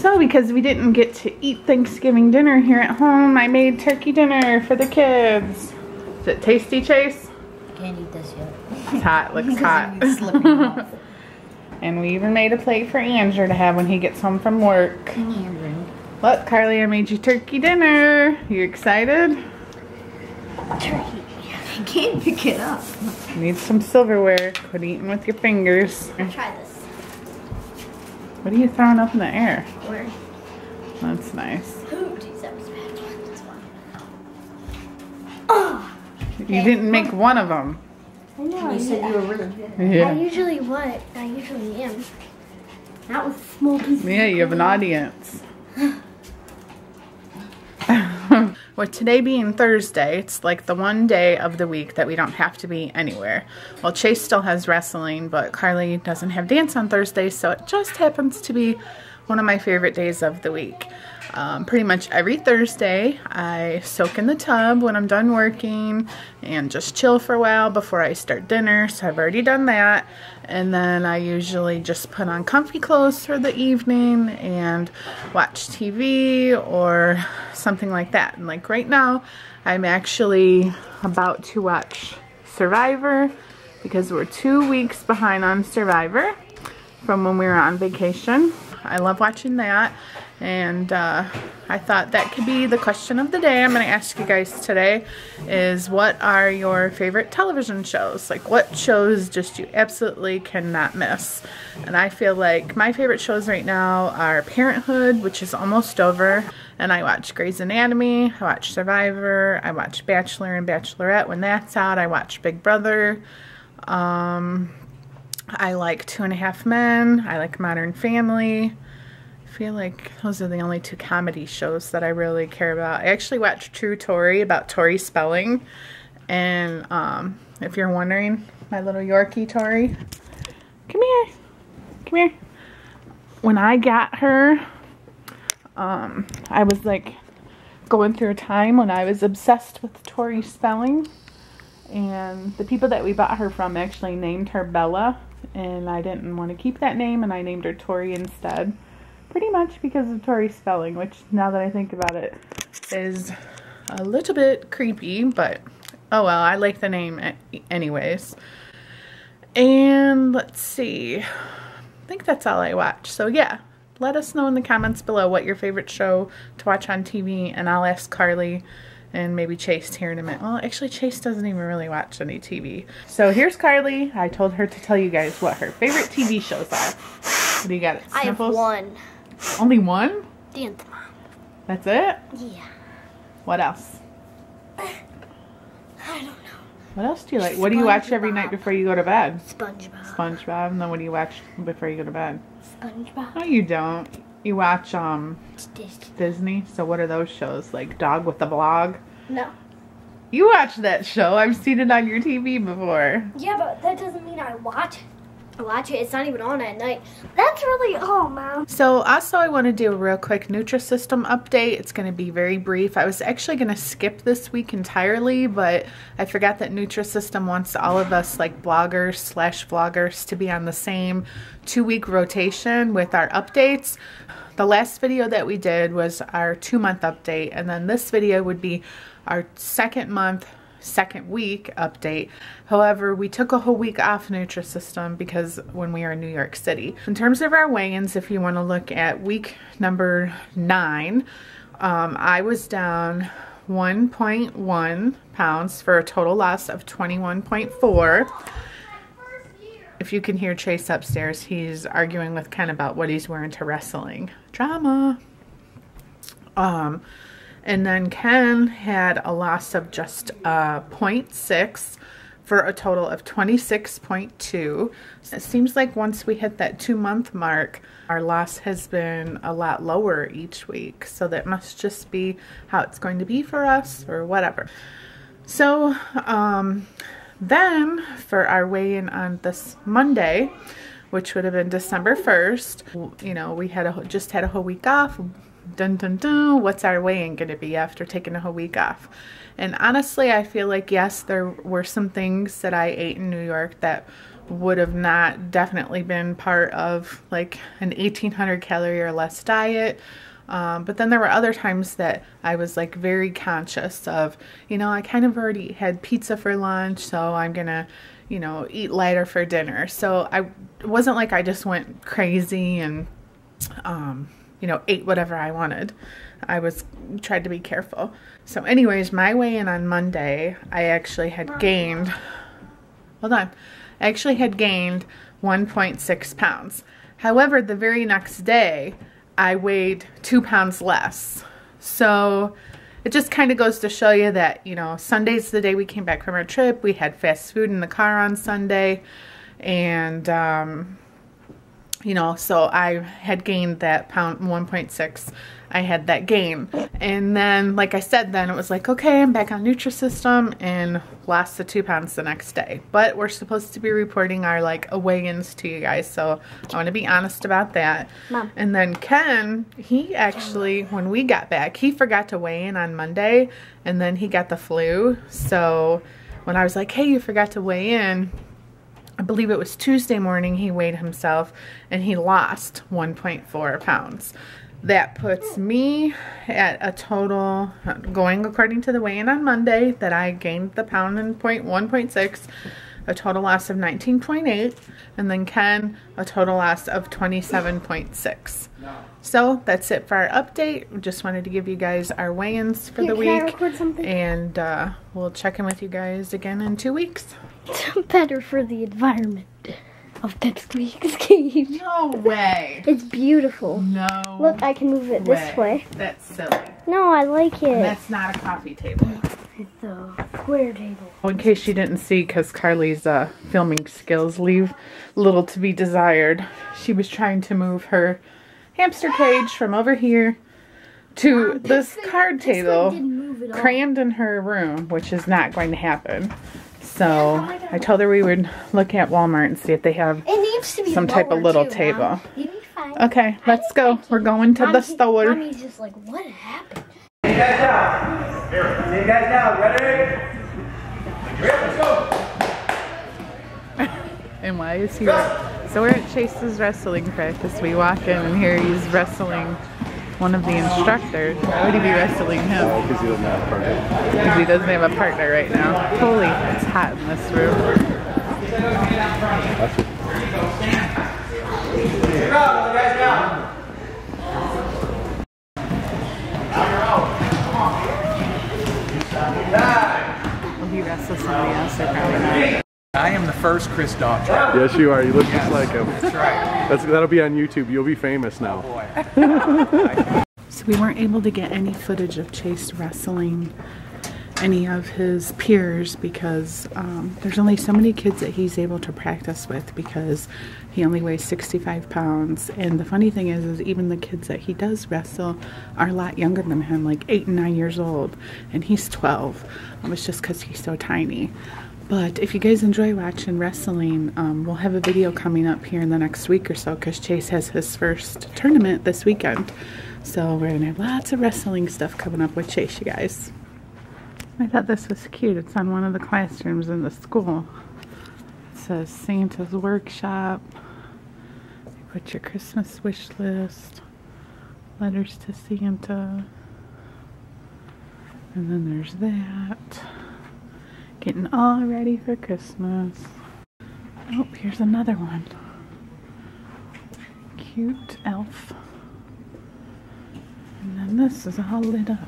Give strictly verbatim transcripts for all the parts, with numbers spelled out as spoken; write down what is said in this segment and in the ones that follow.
So because we didn't get to eat Thanksgiving dinner here at home, I made turkey dinner for the kids. Is it tasty, Chase? I can't eat this yet. It's hot, looks hot. It's slipping off. And we even made a plate for Andrew to have when he gets home from work. Andrew. Look, Karli, I made you turkey dinner. You excited? Turkey. I can't pick it up. You need some silverware. Quit eating with your fingers. Try this. What are you throwing up in the air? Where? That's nice. Ooh, geez, that was bad. That's one. Oh. You okay. Didn't make one of them. I know. You said you were really good. Yeah. I usually would. I usually am. Not with small pieces. Yeah, you have an audience. With today being Thursday, it's like the one day of the week that we don't have to be anywhere. Well, Chase still has wrestling, but Karli doesn't have dance on Thursday, so it just happens to be one of my favorite days of the week. Um, pretty much every Thursday, I soak in the tub when I'm done working and just chill for a while before I start dinner, so I've already done that. And then I usually just put on comfy clothes for the evening and watch T V or something like that. And like right now, I'm actually about to watch Survivor because we're two weeks behind on Survivor from when we were on vacation. I love watching that, and uh, I thought that could be the question of the day. I'm going to ask you guys today is, what are your favorite television shows? Like, what shows just you absolutely cannot miss? And I feel like my favorite shows right now are Parenthood, which is almost over, and I watch Grey's Anatomy, I watch Survivor, I watch Bachelor and Bachelorette when that's out, I watch Big Brother, um... I like Two and a Half Men. I like Modern Family. I feel like those are the only two comedy shows that I really care about. I actually watched True Tori about Tori Spelling. And um, if you're wondering, my little Yorkie Tori. Come here. Come here. When I got her, um, I was like going through a time when I was obsessed with Tori Spelling. And the people that we bought her from actually named her Bella. And I didn't want to keep that name, and I named her Tori instead. Pretty much because of Tori Spelling, which, now that I think about it, is a little bit creepy. But, oh well, I like the name anyways. And, let's see. I think that's all I watch. So, yeah. Let us know in the comments below what your favorite show to watch on T V. And I'll ask Karli and maybe Chase here in a minute. Well, actually, Chase doesn't even really watch any T V. So here's Karli. I told her to tell you guys what her favorite T V shows are. What do you got? I have one. Only one? Dance Mom. That's it? Yeah. What else? I don't know. What else do you like? SpongeBob. What do you watch every night before you go to bed? SpongeBob. SpongeBob. And then what do you watch before you go to bed? SpongeBob. No, you don't. You watch um Disney. Disney. So what are those shows? Like Dog with the Blog? No. You watch that show. I've seen it on your T V before. Yeah, but that doesn't mean I watch it. I watch it. It's not even on at night. That's really all, Mom. So also I want to do a real quick Nutrisystem update. It's going to be very brief. I was actually going to skip this week entirely, but I forgot that Nutrisystem wants all of us, like bloggers slash vloggers, to be on the same two-week rotation with our updates. The last video that we did was our two-month update, and then this video would be our second month, second week update. However, we took a whole week off Nutrisystem because when we were in New York City. In terms of our weigh-ins, if you want to look at week number nine, um, I was down one point one pounds for a total loss of twenty-one point four. If you can hear Chase upstairs, he's arguing with Ken about what he's wearing to wrestling. Drama. Um, and then Ken had a loss of just uh, zero point six for a total of twenty-six point two. It seems like once we hit that two-month mark, our loss has been a lot lower each week. So that must just be how it's going to be for us or whatever. So, um... then, for our weigh-in on this Monday, which would have been December first, you know, we had a, just had a whole week off. Dun, dun, dun. What's our weigh-in going to be after taking a whole week off? And honestly, I feel like, yes, there were some things that I ate in New York that would have not definitely been part of like an eighteen hundred calorie or less diet. Um, but then there were other times that I was like very conscious of, you know, I kind of already had pizza for lunch, so I'm gonna, you know, eat lighter for dinner. So I, it wasn't like I just went crazy and, um, you know, ate whatever I wanted. I was tried to be careful. So anyways, my weigh-in on Monday, I actually had gained, hold on, I actually had gained one point six pounds. However, the very next day, I weighed two pounds less. So it just kind of goes to show you that, you know, Sunday's the day we came back from our trip. We had fast food in the car on Sunday. And, um, you know, so I had gained that pound, one point six. I had that gain. And then, like I said, then it was like, okay, I'm back on Nutrisystem, and lost the two pounds the next day. But we're supposed to be reporting our, like, weigh-ins to you guys, so I want to be honest about that. Mom. And then Ken, he actually, when we got back, he forgot to weigh in on Monday, and then he got the flu. So when I was like, hey, you forgot to weigh in, I believe it was Tuesday morning, he weighed himself, and he lost one point four pounds. That puts me at a total, going according to the weigh-in on Monday, that I gained the pound and point one point six, a total loss of nineteen point eight, and then Ken, a total loss of twenty-seven point six. So that's it for our update. Just wanted to give you guys our weigh-ins for yeah, the week, and uh, we'll check in with you guys again in two weeks. It's better for the environment. Of next week's cage. No way. It's beautiful. No. Look, I can move it way. This way. That's silly. No, I like it. And that's not a coffee table. It's a square table. Well, in case you didn't see, because Karli's uh, filming skills leave little to be desired, she was trying to move her hamster cage from over here to um, this, this card thing, table this move it crammed in her room, which is not going to happen. So I told her we would look at Walmart and see if they have some type of little table. Okay, let's go. We're going to the store. Mommy's just like, what happened? See you guys out. See you guys out. Ready? Let's go. And why is he? So we're at Chase's wrestling practice. We walk in and here he's wrestling one of the instructors. Why would he be wrestling him? No, because he doesn't have a partner. Because he doesn't have a partner right now. Holy, it's hot in this room. Will he wrestle somebody else or probably not? I am the first Chris Daughtry. Yes, you are. You look yes, just like him. That's right. That's, that'll be on YouTube. You'll be famous now. Oh boy. So we weren't able to get any footage of Chase wrestling any of his peers because um, there's only so many kids that he's able to practice with because he only weighs sixty-five pounds. And the funny thing is, is even the kids that he does wrestle are a lot younger than him, like eight and nine years old. And he's twelve. Um, it's just because he's so tiny. But if you guys enjoy watching wrestling, um, we'll have a video coming up here in the next week or so because Chase has his first tournament this weekend. So we're going to have lots of wrestling stuff coming up with Chase, you guys. I thought this was cute. It's on one of the classrooms in the school. It says Santa's Workshop. You put your Christmas wish list. Letters to Santa. And then there's that. Getting all ready for Christmas. Oh, here's another one. Cute elf. And then this is all lit up.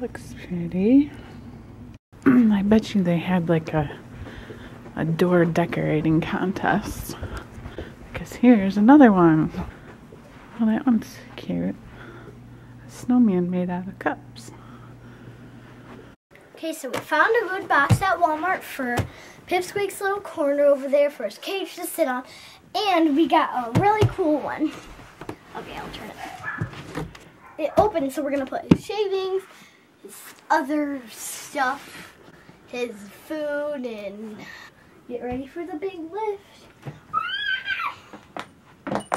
Looks pretty. I bet you they had like a, a door decorating contest. Because here's another one. Oh, that one's cute. A snowman made out of cups. Okay, so we found a good box at Walmart for Pipsqueak's little corner over there for his cage to sit on. And we got a really cool one. Okay, I'll turn it back. It opens, so we're going to put his shavings, his other stuff, his food, and get ready for the big lift.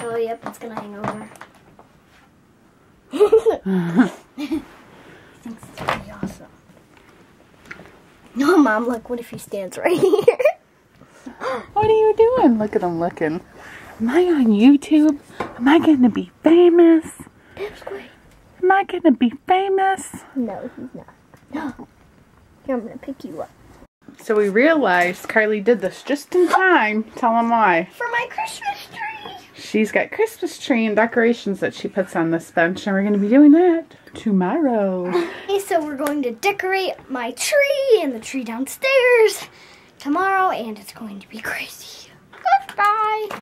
Oh, yep, it's going to hang over. I think it's going to be awesome. No, Mom, look, what if he stands right here? I'm looking, I'm looking. Am I on YouTube? Am I going to be famous? Am I going to be famous? No, he's not. No. Here, I'm going to pick you up. So we realized Karli did this just in time. Tell them why. For my Christmas tree. She's got Christmas tree and decorations that she puts on this bench, and we're going to be doing that tomorrow. Okay, so we're going to decorate my tree and the tree downstairs tomorrow, and it's going to be crazy. Goodbye.